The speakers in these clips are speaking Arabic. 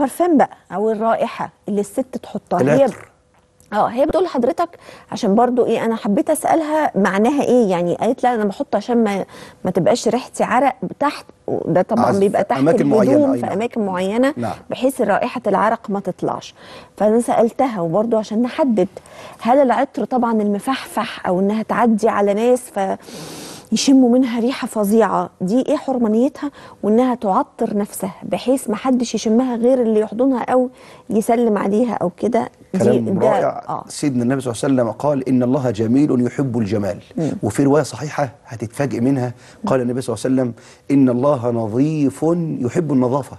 البارفان بقى او الرائحه اللي الست تحطها العطر. هي بتقول لحضرتك عشان برضو ايه، انا حبيت اسالها معناها ايه يعني. قالت لا انا بحط عشان ما تبقاش ريحتي عرق تحت، ده طبعا بيبقى تحت الهدوم في اماكن معينه نعم. بحيث رائحه العرق ما تطلعش. فانا سالتها وبرضو عشان نحدد هل العطر طبعا المفحفح او انها تعدي على ناس يشموا منها ريحه فظيعه دي ايه حرمانيتها، وانها تعطر نفسها بحيث ما حدش يشمها غير اللي يحضنها او يسلم عليها او كده. كلام رائع. سيدنا النبي صلى الله عليه وسلم قال إن الله جميل يحب الجمال، وفي رواية صحيحة هتتفاجئ منها قال النبي صلى الله عليه وسلم إن الله نظيف يحب النظافة.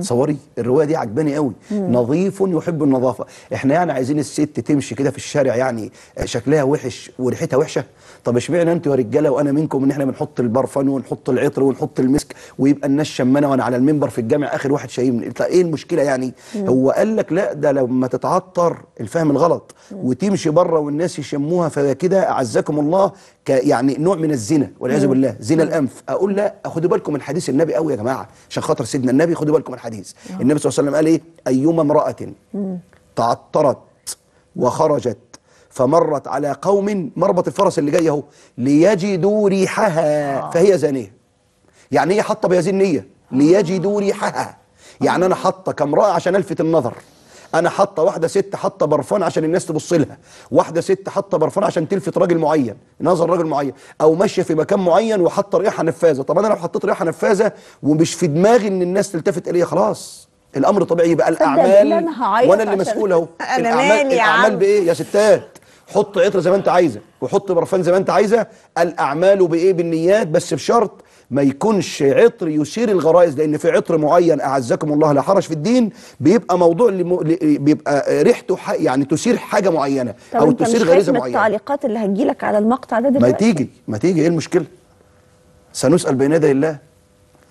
تصوري الرواية دي عجباني قوي، نظيف يحب النظافة. احنا يعني عايزين الست تمشي كده في الشارع يعني شكلها وحش وريحتها وحشة؟ طب اشمعنى انتوا يا رجالة وانا منكم ان احنا بنحط البرفان ونحط العطر ونحط المسك ويبقى الناس شمانة وانا على المنبر في الجامع اخر واحد شايمني؟ ايه المشكلة يعني؟ هو قال لك لا ده لما تتعطر الفهم الغلط وتمشي بره والناس يشموها فكده اعزكم الله يعني نوع من الزنا والعياذ بالله، زنا الانف. اقول لا، خدوا بالكم من حديث النبي قوي يا جماعه عشان خاطر سيدنا النبي، خدوا بالكم من الحديث. النبي صلى الله عليه وسلم قال ايه؟ ايما امراه تعطرت وخرجت فمرت على قوم مربط الفرس اللي جاي اهو ليجدوا ريحها فهي زانيه. يعني ايه حاطه بهذه النيه؟ ليجدوا ريحها. يعني انا حاطه كامراه عشان الفت النظر، انا حاطه واحده ست حاطه برفان عشان الناس تبص لها، واحده ست حاطه برفان عشان تلفت راجل معين، نظر راجل معين، او ماشيه في مكان معين وحاطه ريحه نفاذه. طب انا لو حطيت ريحه نفاذه ومش في دماغي ان الناس تلتفت الي خلاص الامر طبيعي، يبقى الاعمال وانا اللي مسؤول اهو. الاعمال بايه يا ستات؟ حط عطر زي ما انت عايزه وحط برفان زي ما انت عايزه، الاعمال بايه؟ بالنيات، بس بشرط ما يكونش عطر يثير الغرائز، لان في عطر معين اعزكم الله لا حرج في الدين بيبقى موضوع بيبقى ريحته يعني تثير حاجه معينه او تثير غريزه معينه. طب التعليقات اللي هتجيلك على المقطع ده دلوقتي ما تيجي ايه المشكله؟ سنسال بين يدي الله.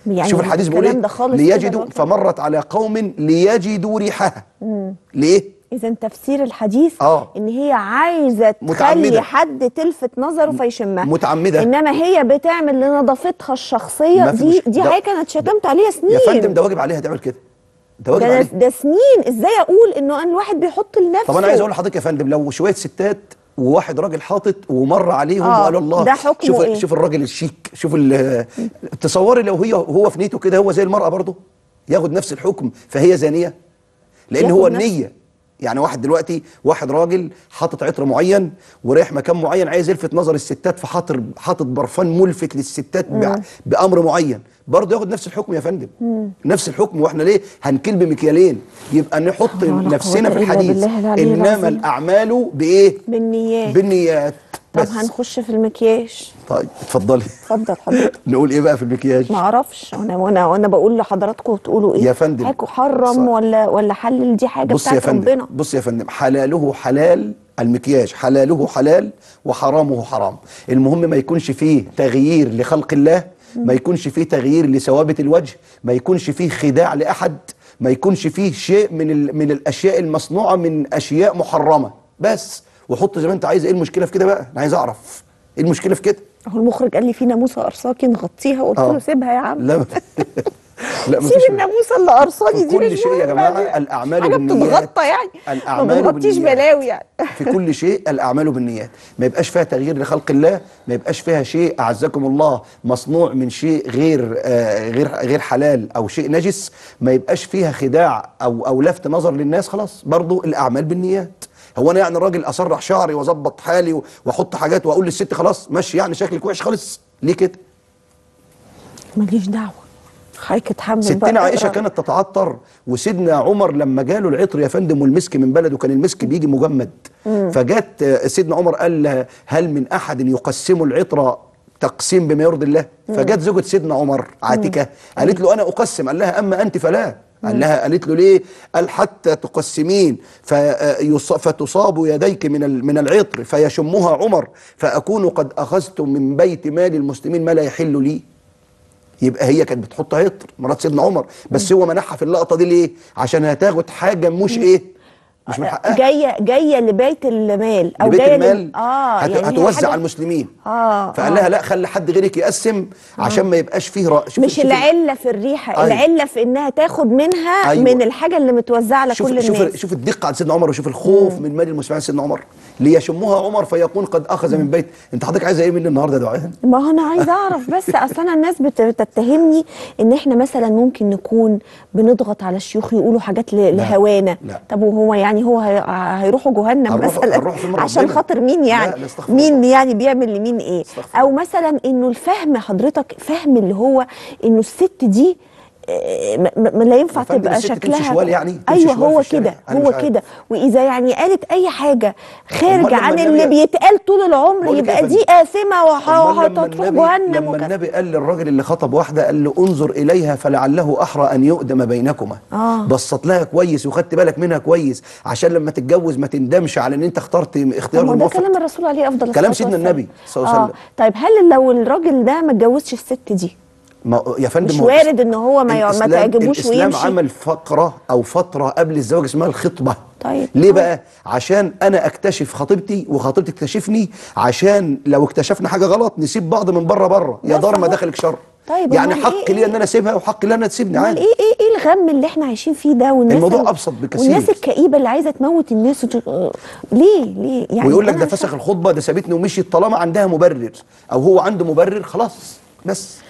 يعني شوف الحديث بيقول ايه؟ ليجدوا فمرت على قوم ليجدوا ريحها. ليه؟ إذا تفسير الحديث إن هي عايزة تخلي حد تلفت نظره فيشمها، متعمدة، إنما هي بتعمل لنظافتها الشخصية. دي حاجة كانت شتمت عليها سنين يا فندم، ده واجب عليها تعمل كده، ده سنين. إزاي أقول إنه الواحد بيحط لنفسه؟ طب أنا عايز أقول لحضرتك يا فندم، لو شوية ستات وواحد راجل حاطط ومر عليهم وقال الله، ده حكمه شوف إيه؟ شوف الراجل الشيك، شوف تصوري لو هو في نيته كده هو زي المرأة برضه ياخد نفس الحكم فهي زانية، لأن هو النية. يعني واحد راجل حاطط عطر معين ورايح مكان معين عايز يلفت نظر الستات، فحاطط برفان ملفت للستات بامر معين، برضه ياخد نفس الحكم يا فندم، نفس الحكم. واحنا ليه هنكل بمكيالين؟ يبقى نحط نفسنا في الحديث، انما الاعمال بايه؟ بالنيات. طب هنخش في المكياج. طيب اتفضلي. اتفضل حضرتك. نقول ايه بقى في المكياج؟ ما اعرفش وانا بقول لحضراتكم تقولوا ايه يا فندم؟ حاجه حرم ولا حلل؟ دي حاجه بتاعت ربنا. بص يا فندم، حلاله حلال، المكياج حلاله حلال وحرامه حرام. المهم ما يكونش فيه تغيير لخلق الله، ما يكونش فيه تغيير لثوابت الوجه، ما يكونش فيه خداع لاحد، ما يكونش فيه شيء من الاشياء المصنوعه من اشياء محرمه بس، وحط زي ما انت عايز. ايه المشكله في كده بقى؟ انا عايز اعرف ايه المشكله في كده. هو المخرج قال لي في ناموسه قرصاكي نغطيها، قلت له سيبها يا عم. لا سيب الناموسه اللي قرصاني دي. كل شيء يا جماعه الاعمال بالنيات، حاجه بتتغطى يعني، ما بتغطيش بلاوي يعني. في كل شيء الاعمال بالنيات، ما يبقاش فيها تغيير لخلق الله، ما يبقاش فيها شيء اعزكم الله مصنوع من شيء غير حلال او شيء نجس، ما يبقاش فيها خداع او لفت نظر للناس. خلاص برضو الاعمال بالنيات. هو انا يعني الراجل اسرح شعري واظبط حالي واحط حاجات واقول للست خلاص ماشي يعني شكلك وحش خالص ليه كده؟ ماليش دعوه، حضرتك اتحمل. ستنا عائشه كانت تتعطر، وسيدنا عمر لما جاله العطر يا فندم والمسك من بلده، كان المسك بيجي مجمد، فجت سيدنا عمر قال هل من احد يقسم العطر تقسيم بما يرضي الله؟ فجت زوجة سيدنا عمر عاتكه قالت له انا اقسم، قال لها اما انت فلا. قالت له ليه؟ قال حتى تقسمين فتصاب يديك من العطر فيشمها عمر فأكون قد أخذت من بيت مال المسلمين ما لا يحل لي. يبقى هي كانت بتحط عطر مرات سيدنا عمر، بس هو منعها في اللقطة دي ليه؟ عشان هتاخد حاجة مش إيه؟ مش من حقها، جايه لبيت المال او جايه المال يعني هتوزع على المسلمين. فقال لها لا، خلي حد غيرك يقسم عشان ما يبقاش فيه مش العله في الريحه، العله في انها تاخد منها من الحاجه اللي متوزعه لكل الناس. شوف الدقه عند سيدنا عمر، وشوف الخوف من مال المسلمين عند سيدنا عمر. ليشمها عمر فيكون قد اخذ من بيت. انت حضرتك عايزه ايه مني النهارده دعاء؟ ما هو انا عايزه اعرف بس. اصلا الناس بتتهمني ان احنا مثلا ممكن نكون بنضغط على الشيوخ يقولوا حاجات لهوانا. طب وهو يعني هو هيروحوا جهنم مثلا عشان خاطر مين يعني؟ مين يعني بيعمل لمين ايه؟ او مثلا انه الفهم، حضرتك فهم اللي هو انه الست دي لا ينفع تبقى شكلها يعني. ايوه هو كده، هو كده. واذا يعني قالت اي حاجه خارجه عن اللي بيتقال طول العمر يبقى دي آثمه وهتروح جهنم. لما النبي قال للراجل اللي خطب واحده، قال له انظر اليها فلعله احرى ان يؤدم بينكما. بصت لها كويس وخدت بالك منها كويس عشان لما تتجوز ما تندمش على ان انت اخترت اختيار الموافق. ده كلام الرسول عليه افضل الصلاه والسلام، كلام سيدنا النبي صلى الله عليه وسلم. طيب هل لو الراجل ده ما اتجوزش الست دي يا فندم، مش وارد ان هو ما تعجبوش ويمشي؟ الاسلام عمل فقره او فتره قبل الزواج اسمها الخطبه. طيب ليه بقى؟ عشان انا اكتشف خطيبتي وخطيبتي تكتشفني، عشان لو اكتشفنا حاجه غلط نسيب بعض من بره يا دار ما دخلك شر. طيب يعني حق ليا ان انا اسيبها وحق ليا انها تسيبني عادي. ايه الغم اللي احنا عايشين فيه ده؟ والناس الموضوع ابسط بكثير. والناس الكئيبه اللي عايزه تموت الناس ليه يعني؟ ويقول لك ده فسخ الخطبه، ده سابتني ومشيت. طالما عندها مبرر او هو عنده مبرر خلاص بس.